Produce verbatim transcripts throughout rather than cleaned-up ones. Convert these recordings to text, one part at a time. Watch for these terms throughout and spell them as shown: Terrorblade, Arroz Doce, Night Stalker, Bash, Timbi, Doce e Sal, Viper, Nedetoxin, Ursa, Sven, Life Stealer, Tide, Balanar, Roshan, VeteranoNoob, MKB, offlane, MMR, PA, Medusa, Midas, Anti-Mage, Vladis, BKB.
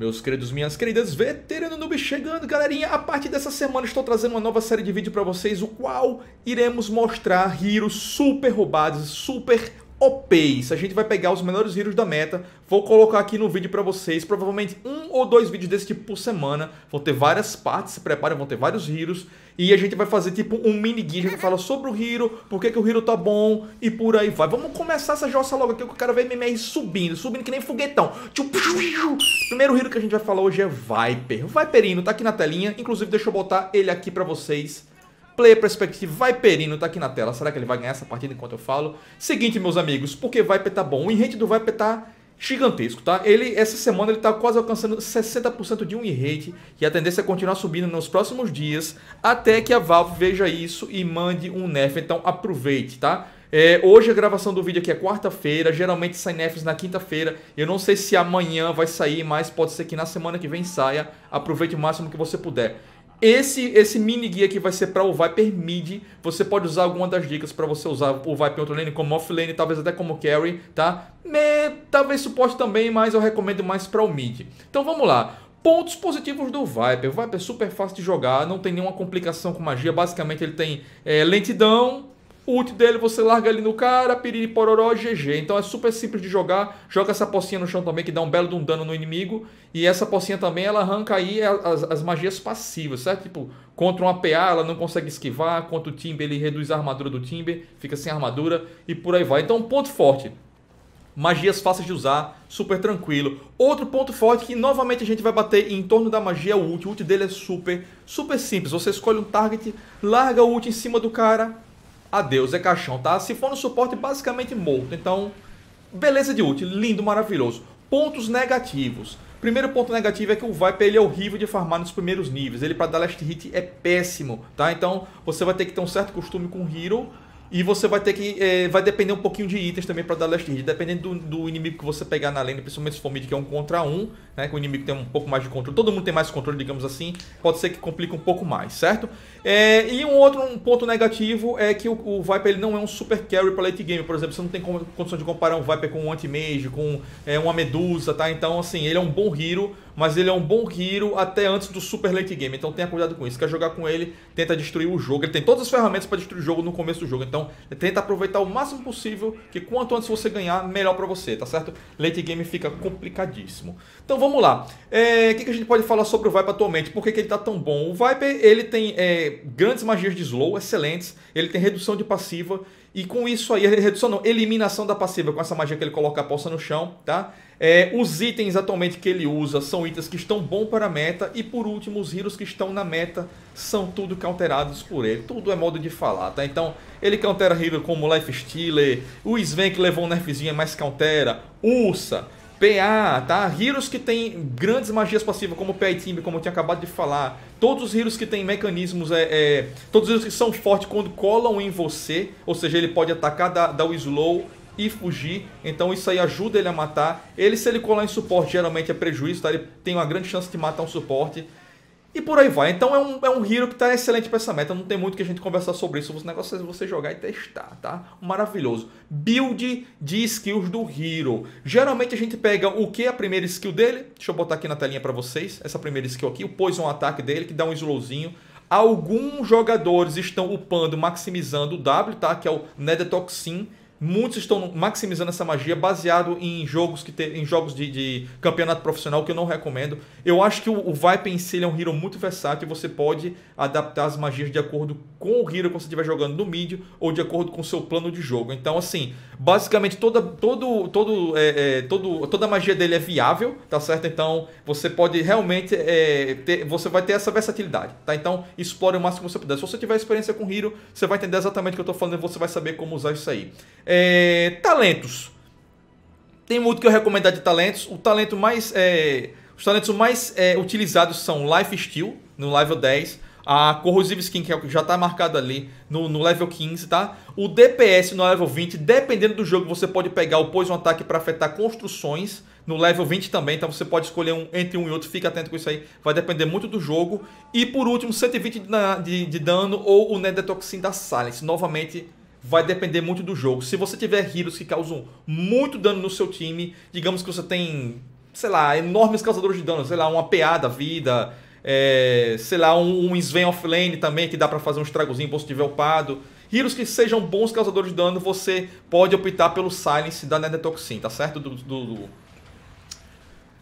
Meus queridos, minhas queridas, veterano noob chegando, galerinha. A partir dessa semana estou trazendo uma nova série de vídeo para vocês, o qual iremos mostrar heroes super roubados, super O Ps. A gente vai pegar os melhores heroes da meta, vou colocar aqui no vídeo para vocês, provavelmente um ou dois vídeos desse tipo por semana. Vão ter várias partes, se preparem, vão ter vários heroes. E a gente vai fazer tipo um mini guia, a gente fala sobre o hero, por que que o hero tá bom e por aí vai. Vamos começar essa jossa logo aqui, que eu quero ver M M R subindo, subindo que nem foguetão. Primeiro hero que a gente vai falar hoje é Viper. O Viperino tá aqui na telinha, inclusive deixa eu botar ele aqui para vocês. Player Perspective, Viperino tá aqui na tela. Será que ele vai ganhar essa partida enquanto eu falo? Seguinte, meus amigos, porque Viper tá bom. O enrate do Viper tá gigantesco, tá? Ele, essa semana, ele tá quase alcançando sessenta por cento de um enrate. E a tendência é continuar subindo nos próximos dias, até que a Valve veja isso e mande um nerf. Então aproveite, tá? É, hoje a gravação do vídeo aqui é quarta-feira. Geralmente sai nerfs na quinta-feira. Eu não sei se amanhã vai sair, mas pode ser que na semana que vem saia. Aproveite o máximo que você puder. Esse, esse mini guia aqui vai ser para o Viper mid. Você pode usar alguma das dicas para você usar o Viper em outro lane, como offlane, talvez até como carry, tá? Me, talvez suporte também, mas eu recomendo mais para o mid. Então vamos lá. Pontos positivos do Viper. O Viper é super fácil de jogar, não tem nenhuma complicação com magia. Basicamente ele tem é, lentidão. O ult dele você larga ali no cara, piriri pororó, G G. Então é super simples de jogar. Joga essa pocinha no chão também, que dá um belo de um dano no inimigo. E essa pocinha também, ela arranca aí as, as magias passivas, certo? Tipo, contra uma P A ela não consegue esquivar. Contra o Timbi ele reduz a armadura do Timbi, fica sem armadura e por aí vai. Então ponto forte. Magias fáceis de usar, super tranquilo. Outro ponto forte que novamente a gente vai bater em torno da magia é o ult. O ult dele é super, super simples. Você escolhe um target, larga o ult em cima do cara. Adeus, é caixão, tá? Se for no suporte, basicamente morto. Então, beleza de ult, lindo, maravilhoso. Pontos negativos. Primeiro ponto negativo é que o Viper ele é horrível de farmar nos primeiros níveis. Ele, para dar last hit, é péssimo, tá? Então, você vai ter que ter um certo costume com o hero. E você vai ter que... É, vai depender um pouquinho de itens também para dar last hit. Dependendo do, do inimigo que você pegar na lane, principalmente se for mid, que é um contra um, né? Que o inimigo tem um pouco mais de controle. Todo mundo tem mais controle, digamos assim. Pode ser que complique um pouco mais, certo? É, e um outro um ponto negativo é que o, o Viper ele não é um super carry para late game. Por exemplo, você não tem como, condição de comparar um Viper com um Anti-Mage, com é, uma Medusa, tá? Então, assim, ele é um bom hero, mas ele é um bom hero até antes do super late game. Então tenha cuidado com isso. Quer jogar com ele, tenta destruir o jogo. Ele tem todas as ferramentas para destruir o jogo no começo do jogo. Então tenta aproveitar o máximo possível, que quanto antes você ganhar, melhor pra você, tá certo? Late game fica complicadíssimo. Então vamos lá. É, o que, que a gente pode falar sobre o Viper atualmente? Por que, que ele tá tão bom? O Viper ele tem é, grandes magias de slow, excelentes. Ele tem redução de passiva. E com isso aí, redução não, eliminação da passiva com essa magia que ele coloca a poça no chão, tá? É, os itens atualmente que ele usa são itens que estão bons para a meta. E por último, os heroes que estão na meta são tudo counterados por ele. Tudo é modo de falar, tá? Então, ele countera hero como Life Stealer, o Sven que levou um nerfzinho, mas countera, Ursa, P A, tá? Heroes que tem grandes magias passivas, como P A e Timbi, como eu tinha acabado de falar. Todos os heroes que tem mecanismos, é, é, todos os heroes que são fortes quando colam em você. Ou seja, ele pode atacar, dar, dar o slow e fugir. Então isso aí ajuda ele a matar. Ele, se ele colar em suporte, geralmente é prejuízo, tá? Ele tem uma grande chance de matar um suporte. E por aí vai. Então é um, é um hero que tá excelente pra essa meta. Não tem muito que a gente conversar sobre isso. O negócio é você jogar e testar, tá? Maravilhoso. Build de skills do hero. Geralmente a gente pega o que? A primeira skill dele. Deixa eu botar aqui na telinha pra vocês. Essa primeira skill aqui. O Poison Attack dele, que dá um slowzinho. Alguns jogadores estão upando, maximizando o W, tá? Que é o Nedetoxin. Muitos estão maximizando essa magia baseado em jogos, que te, em jogos de, de campeonato profissional, que eu não recomendo. Eu acho que o, o Viper em si é um hero muito versátil. Você pode adaptar as magias de acordo com o hero que você estiver jogando no mid ou de acordo com o seu plano de jogo. Então, assim, basicamente toda, todo, todo, é, é, todo, toda a magia dele é viável, tá certo? Então, você pode realmente é, ter, você vai ter essa versatilidade, tá? Então, explore o máximo que você puder. Se você tiver experiência com hero, você vai entender exatamente o que eu estou falando e você vai saber como usar isso aí. É, talentos. Tem muito que eu recomendar de talentos. O talento mais, é, os talentos mais é, utilizados são Life Steal, no level dez. A Corrosive Skin, que já está marcada ali, no, no level quinze, tá? O D P S no level vinte. Dependendo do jogo, você pode pegar o Poison Attack para afetar construções. No level vinte também, então você pode escolher um entre um e outro, fica atento com isso aí, vai depender muito do jogo. E por último, cento e vinte de, de, de dano ou o Nedetoxin da Silence. Novamente, vai depender muito do jogo. Se você tiver heroes que causam muito dano no seu time, digamos que você tem sei lá, enormes causadores de dano, sei lá, uma P A da vida, é, sei lá, um, um Sven offlane também, que dá pra fazer um estragozinho bom se tiver upado. Heroes que sejam bons causadores de dano, você pode optar pelo silence da Netetoxin, tá certo? Do, do, do,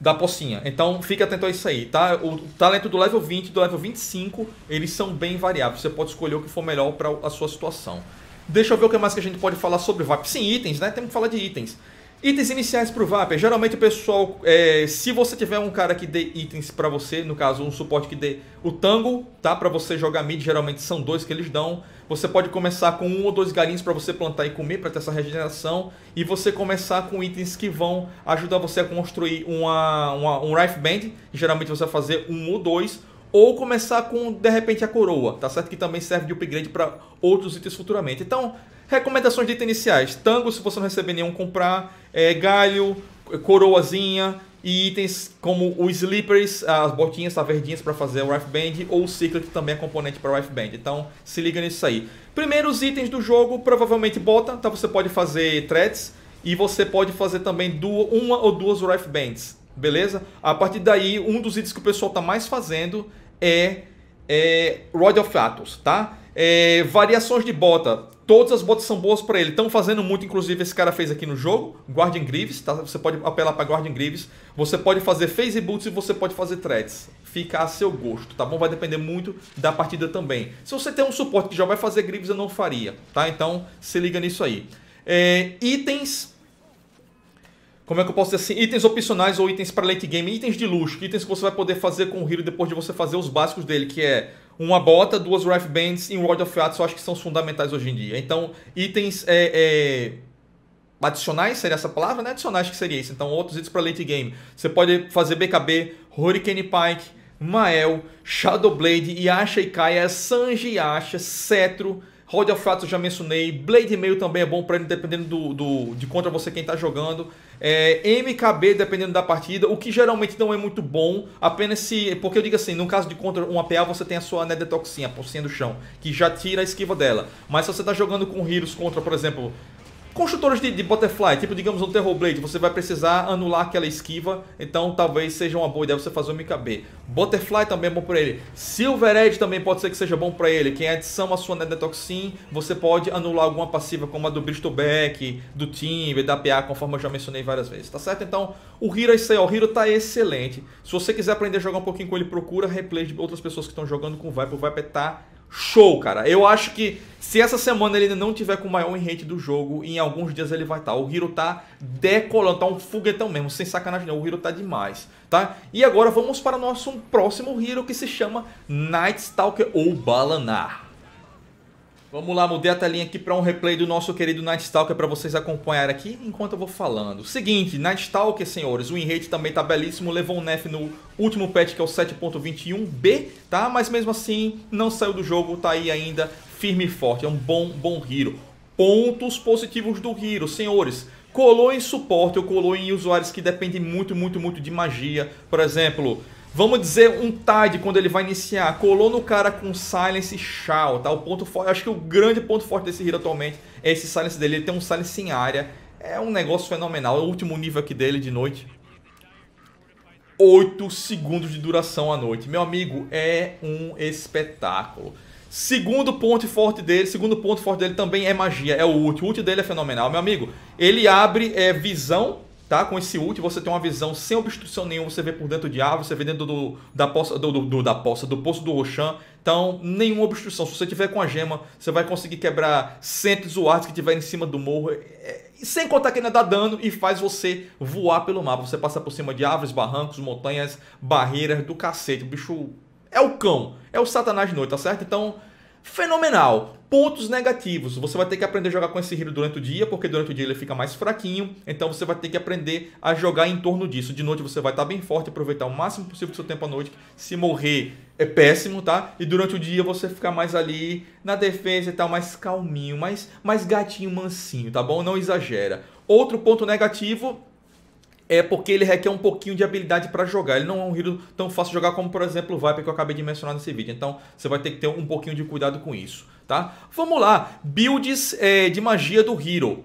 da pocinha. Então, fique atento a isso aí, tá? O talento do level vinte e do level vinte e cinco, eles são bem variáveis. Você pode escolher o que for melhor para a sua situação. Deixa eu ver o que mais que a gente pode falar sobre o Viper. Sim, itens, né? Temos que falar de itens. Itens iniciais para o Viper. Geralmente o pessoal, é, se você tiver um cara que dê itens para você, no caso um suporte que dê o Tango, tá? Para você jogar mid, geralmente são dois que eles dão. Você pode começar com um ou dois galinhos para você plantar e comer, para ter essa regeneração. E você começar com itens que vão ajudar você a construir uma, uma, um Life Band. Geralmente você vai fazer um ou dois. Ou começar com, de repente, a coroa, tá certo? Que também serve de upgrade para outros itens futuramente. Então, recomendações de itens iniciais. Tango, se você não receber nenhum, comprar. É, galho, coroazinha e itens como os slippers, as botinhas, tá, verdinhas para fazer o Life Band. Ou o ciclo, que também é componente para o Life Band. Então, se liga nisso aí. Primeiros itens do jogo, provavelmente bota, tá? Você pode fazer threads e você pode fazer também duas, uma ou duas Life Bands. Beleza? A partir daí, um dos itens que o pessoal tá mais fazendo é, é Rod of Atos, tá? É, variações de bota. Todas as botas são boas para ele. Estão fazendo muito, inclusive esse cara fez aqui no jogo. Guardian Greaves, tá? Você pode apelar para Guardian Greaves. Você pode fazer Phase Boots e você pode fazer Threads. Fica a seu gosto, tá bom? Vai depender muito da partida também. Se você tem um suporte que já vai fazer Greaves, eu não faria, tá? Então, se liga nisso aí. É, itens... Como é que eu posso dizer assim? Itens opcionais ou itens para late game, itens de luxo, itens que você vai poder fazer com o hero depois de você fazer os básicos dele, que é uma bota, duas Life Bands e um Rod of Atos, eu acho que são fundamentais hoje em dia. Então, itens é, é, adicionais, seria essa palavra, né? Adicionais que seria isso. Então, outros itens para late game. Você pode fazer B K B, Hurricane Pike, Mael, Shadowblade, Yasha e Kaia, Sanji Yasha, Cetro, Rod of Atos já mencionei, Blade Mail também é bom para ele, dependendo do, do, de contra você quem está jogando. É, M K B, dependendo da partida, o que geralmente não é muito bom, apenas se... Porque eu digo assim, no caso de contra uma P A, você tem a sua Netetoxin, a porcinha do chão, que já tira a esquiva dela. Mas se você está jogando com heroes contra, por exemplo, construtores de, de Butterfly, tipo, digamos, um Terrorblade, você vai precisar anular aquela esquiva, então talvez seja uma boa ideia você fazer o M K B. Butterfly também é bom para ele. Silver Edge também pode ser que seja bom para ele, que é adição à sua Netetoxin, você pode anular alguma passiva como a do Bristleback, do Timbi, da P A, conforme eu já mencionei várias vezes, tá certo? Então, o Hero é isso aí, ó. O Hero tá excelente. Se você quiser aprender a jogar um pouquinho com ele, procura replay de outras pessoas que estão jogando com o Viper, o Viper tá... Show, cara. Eu acho que se essa semana ele não tiver com o maior enrate do jogo, em alguns dias ele vai estar. O Hero tá decolando, tá um foguetão mesmo, sem sacanagem não. O Hero tá demais, tá? E agora vamos para o nosso próximo Hero, que se chama Night Stalker ou Balanar. Vamos lá, mudei a telinha aqui para um replay do nosso querido Night Stalker para vocês acompanharem aqui enquanto eu vou falando. Seguinte, Night Stalker, senhores, o enrate também tá belíssimo, levou um nerf no último patch, que é o sete ponto vinte e um B, tá? Mas mesmo assim, não saiu do jogo, tá aí ainda firme e forte, é um bom, bom hero. Pontos positivos do hero, senhores. Colou em suporte ou colou em usuários que dependem muito, muito, muito de magia, por exemplo... Vamos dizer um Tide quando ele vai iniciar, colou no cara com silence e shout, tá? O ponto forte, acho que o grande ponto forte desse hero atualmente é esse silence dele, ele tem um silence em área, é um negócio fenomenal, é o último nível aqui dele de noite. oito segundos de duração à noite, meu amigo, é um espetáculo. Segundo ponto forte dele, segundo ponto forte dele também é magia, é o ult, o ult dele é fenomenal, meu amigo, ele abre é, visão. Tá? Com esse ult você tem uma visão sem obstrução nenhuma, você vê por dentro de árvore, você vê dentro do, da, poça, do, do, da poça, do poço do Roshan, então nenhuma obstrução, se você tiver com a gema, você vai conseguir quebrar centros ou artes que tiver em cima do morro, sem contar que ainda dá dano e faz você voar pelo mapa, você passa por cima de árvores, barrancos, montanhas, barreiras, do cacete, o bicho é o cão, é o satanás de noite, tá certo? Então... Fenomenal. Pontos negativos. Você vai ter que aprender a jogar com esse hero durante o dia, porque durante o dia ele fica mais fraquinho. Então você vai ter que aprender a jogar em torno disso. De noite você vai estar bem forte, aproveitar o máximo possível do seu tempo à noite. Se morrer é péssimo, tá? E durante o dia você fica mais ali na defesa e tal, mais calminho, mais, mais gatinho mansinho, tá bom? Não exagera. Outro ponto negativo... É porque ele requer um pouquinho de habilidade para jogar. Ele não é um hero tão fácil de jogar como, por exemplo, o Viper, que eu acabei de mencionar nesse vídeo. Então, você vai ter que ter um pouquinho de cuidado com isso, tá? Vamos lá. Builds é, de magia do hero.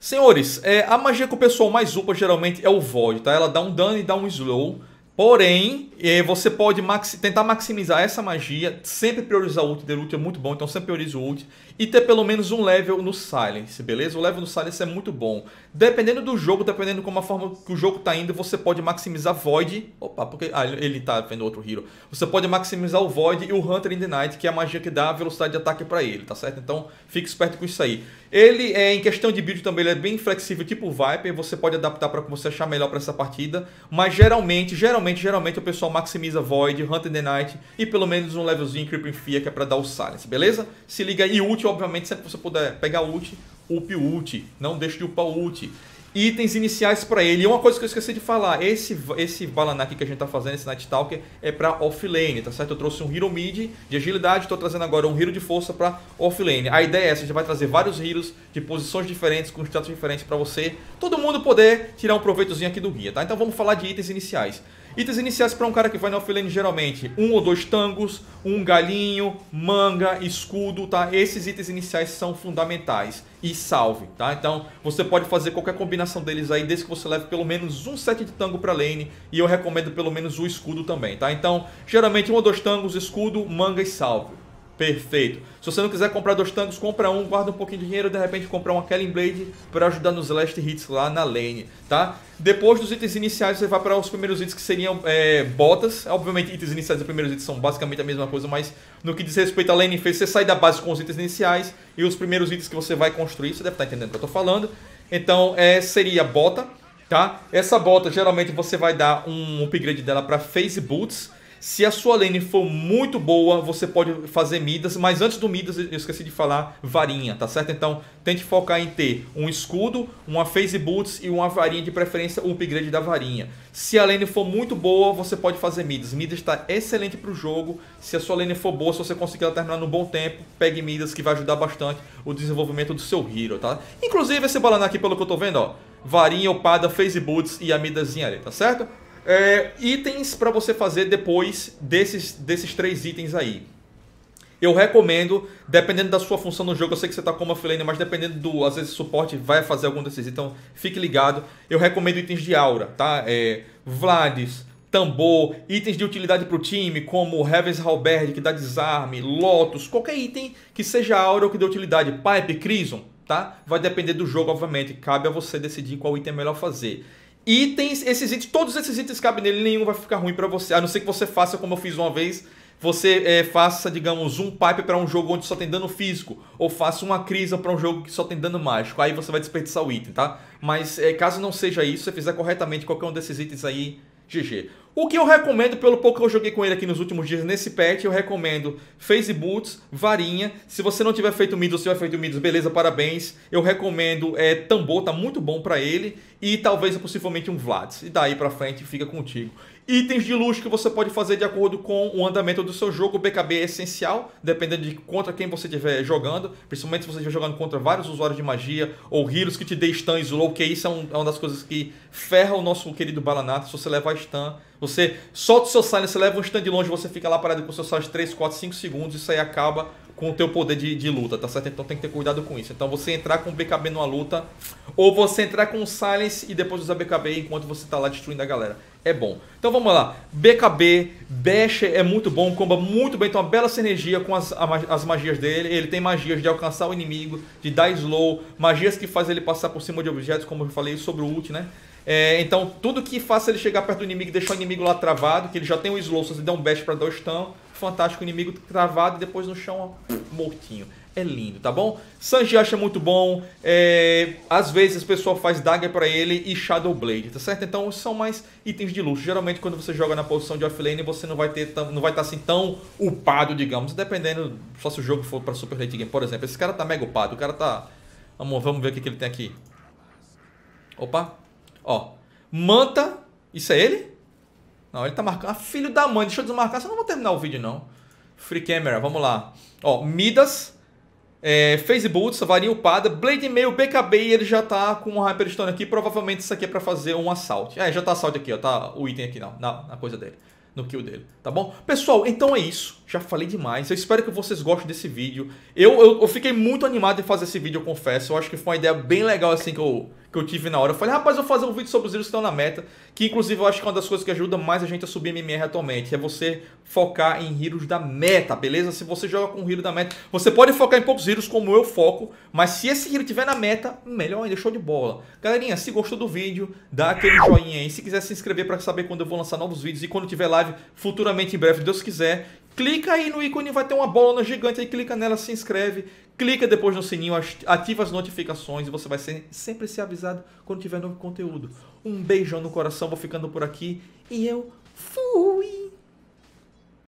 Senhores, é, a magia que o pessoal mais upa geralmente é o Void, tá? Ela dá um dano e dá um slow. Porém, é, você pode maxi tentar maximizar essa magia, sempre priorizar o ult, de ult é muito bom, então sempre prioriza o ult. E ter pelo menos um level no Silence, beleza? O level no Silence é muito bom. Dependendo do jogo, dependendo como a forma que o jogo tá indo, você pode maximizar Void. Opa, porque ah, ele tá vendo outro hero. Você pode maximizar o Void e o Hunter in the Night, que é a magia que dá a velocidade de ataque pra ele, tá certo? Então, fique esperto com isso aí. Ele, é, em questão de build também, ele é bem flexível, tipo o Viper. Você pode adaptar pra como você achar melhor pra essa partida. Mas geralmente, geralmente... Geralmente o pessoal maximiza Void, Hunt in the Night e pelo menos um levelzinho Creeping Fear, que é pra dar o silence, beleza? Se liga aí, ult, obviamente, sempre que você puder pegar ult, up ult, não deixe de upar ult. Itens iniciais pra ele, e uma coisa que eu esqueci de falar, esse, esse Balanar aqui que a gente tá fazendo, esse Night Stalker, é pra offlane, tá certo? Eu trouxe um hero mid de agilidade, tô trazendo agora um hero de força pra offlane. A ideia é essa, a gente vai trazer vários heroes de posições diferentes, com status diferentes pra você, todo mundo poder tirar um proveitozinho aqui do guia, tá? Então vamos falar de itens iniciais. Itens iniciais para um cara que vai na offlane geralmente, um ou dois tangos, um galinho, manga, escudo, tá? Esses itens iniciais são fundamentais. E salve, tá? Então você pode fazer qualquer combinação deles aí, desde que você leve pelo menos um set de tango pra lane. E eu recomendo pelo menos o escudo também, tá? Então, geralmente um ou dois tangos, escudo, manga e salve. Perfeito. Se você não quiser comprar dois tangos, compra um, guarda um pouquinho de dinheiro e de repente comprar uma Kelling Blade para ajudar nos last hits lá na lane, tá? Depois dos itens iniciais, você vai para os primeiros itens que seriam é, botas. Obviamente, itens iniciais e primeiros itens são basicamente a mesma coisa, mas no que diz respeito à lane phase, você sai da base com os itens iniciais e os primeiros itens que você vai construir, você deve estar entendendo o que eu tô falando. Então, é, seria bota, tá? Essa bota, geralmente, você vai dar um upgrade dela para phase boots. Se a sua lane for muito boa, você pode fazer Midas, mas antes do Midas, eu esqueci de falar, varinha, tá certo? Então, tente focar em ter um escudo, uma phase boots e uma varinha, de preferência o upgrade da varinha. Se a lane for muito boa, você pode fazer Midas. Midas está excelente para o jogo. Se a sua lane for boa, se você conseguir ela terminar num bom tempo, pegue Midas, que vai ajudar bastante o desenvolvimento do seu hero, tá? Inclusive, esse Balanar aqui, pelo que eu tô vendo, ó, varinha, opada, phase boots e a Midasinha ali, tá certo? É, itens para você fazer depois desses, desses três itens aí. Eu recomendo, dependendo da sua função no jogo, eu sei que você tá como offlane, mas dependendo do, às vezes, suporte vai fazer algum desses itens, então fique ligado. Eu recomendo itens de aura, tá? É, Vladis, tambor, itens de utilidade para o time, como Heaven's Halberd, que dá desarme, Lotus, qualquer item que seja aura ou que dê utilidade, Pipe, Crimson, tá? Vai depender do jogo, obviamente, cabe a você decidir qual item é melhor fazer. Itens, esses itens, todos esses itens cabem nele, nenhum vai ficar ruim pra você, a não ser que você faça como eu fiz uma vez, você é, faça, digamos, um pipe pra um jogo onde só tem dano físico, ou faça uma crisa pra um jogo que só tem dano mágico, aí você vai desperdiçar o item, tá? Mas é, caso não seja isso, você fizer corretamente qualquer um desses itens aí, G G. O que eu recomendo, pelo pouco que eu joguei com ele aqui nos últimos dias nesse patch, eu recomendo phase boots, varinha. Se você não tiver feito Midas, se tiver feito Midas, beleza, parabéns. Eu recomendo é, tambor, tá muito bom pra ele. E talvez, possivelmente, um Vladis. E daí pra frente, fica contigo. Itens de luxo que você pode fazer de acordo com o andamento do seu jogo. O B K B é essencial, dependendo de contra quem você estiver jogando. Principalmente se você estiver jogando contra vários usuários de magia ou heroes que te dê stun e slow, que isso é, um, é uma das coisas que ferra o nosso querido Balanar. Se você levar stun, você solta o seu silence, leva um stun de longe, você fica lá parado com o seu silence três, quatro, cinco segundos. Isso aí acaba com o teu poder de, de luta, tá certo? Então tem que ter cuidado com isso. Então você entrar com o B K B numa luta, ou você entrar com o silence e depois usar B K B enquanto você tá lá destruindo a galera. É bom. Então vamos lá. B K B, Bash é muito bom, comba muito bem, então uma bela sinergia com as, as magias dele. Ele tem magias de alcançar o inimigo, de dar slow, magias que fazem ele passar por cima de objetos, como eu falei sobre o ult, né? É, então tudo que faça ele chegar perto do inimigo e deixar o inimigo lá travado, que ele já tem o slow, se você der um bash pra dar o stun, fantástico, o inimigo travado e depois no chão, ó, mortinho. É lindo, tá bom? Sanji acha muito bom, é, às vezes o pessoal faz dagger pra ele e Shadow Blade, tá certo? Então são mais itens de luxo. Geralmente quando você joga na posição de offlane, você não vai ter tão, não vai estar assim tão upado, digamos, dependendo, só se o jogo for pra super late game, por exemplo. Esse cara tá mega upado, o cara tá... Vamos, vamos ver o que, que ele tem aqui. Opa, ó, manta, isso é ele? Não, ele tá marcando, ah, filho da mãe, deixa eu desmarcar, senão eu não vou terminar o vídeo não. Free camera, vamos lá. Ó, Midas... É, phase boots, varinha upada, blade meio, B K B e ele já tá com um hyperstone aqui. Provavelmente isso aqui é pra fazer um assalto. É, já tá assalto aqui, ó, tá o item aqui não, na, na coisa dele. no kill dele, tá bom? Pessoal, então é isso, já falei demais, eu espero que vocês gostem desse vídeo, eu, eu, eu fiquei muito animado em fazer esse vídeo, eu confesso, eu acho que foi uma ideia bem legal assim que eu, que eu tive na hora, eu falei, rapaz, eu vou fazer um vídeo sobre os livros que estão na meta, que inclusive eu acho que é uma das coisas que ajuda mais a gente a subir M M R atualmente, é você focar em heroes da meta, beleza? Se você joga com um hero da meta, você pode focar em poucos heroes como eu foco, mas se esse hero estiver na meta, melhor ainda, show de bola. Galerinha, se gostou do vídeo, dá aquele joinha aí, se quiser se inscrever para saber quando eu vou lançar novos vídeos e quando tiver lá futuramente, em breve, Deus quiser. Clica aí no ícone, vai ter uma bola gigante aí, clica nela, se inscreve, clica depois no sininho, ativa as notificações e você vai ser, sempre ser avisado quando tiver novo conteúdo. Um beijão no coração, vou ficando por aqui e eu fui!